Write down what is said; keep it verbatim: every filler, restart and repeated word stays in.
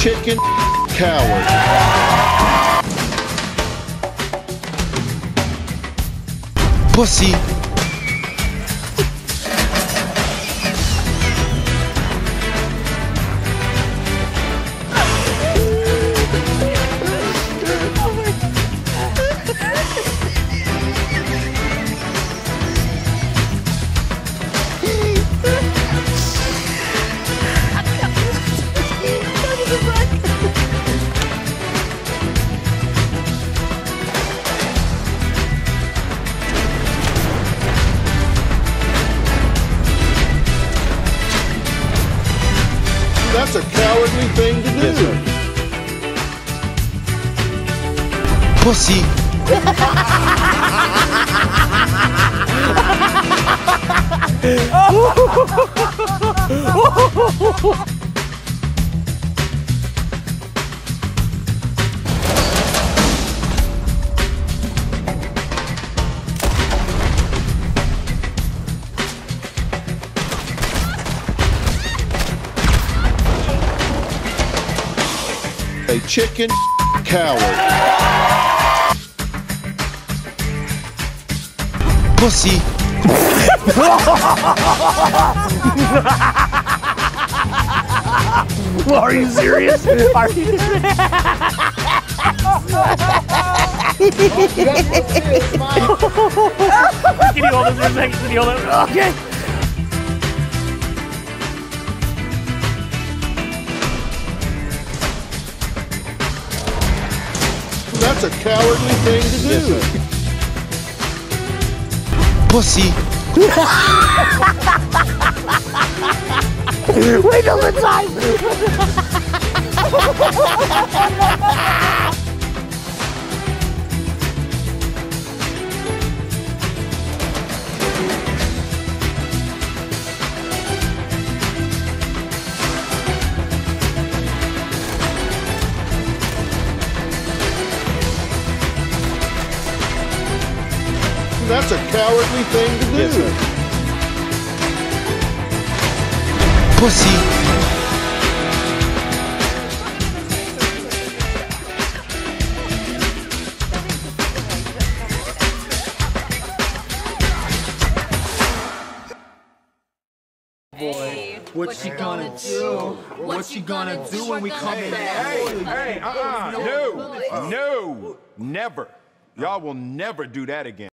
chicken coward. Pussy. That's a cowardly thing to do. Yes, Pussy. A chicken coward. Pussy. Are you serious? Are you serious? Can you hold this for a second? Can you hold it? Okay. That's a cowardly thing to do. Pussy. Wait till the time. That's a cowardly thing to do. Yes, Pussy. Boy, what's she gonna do? What's she gonna do when we come in? Hey, hey, uh-uh, no, no, never. Y'all will never do that again.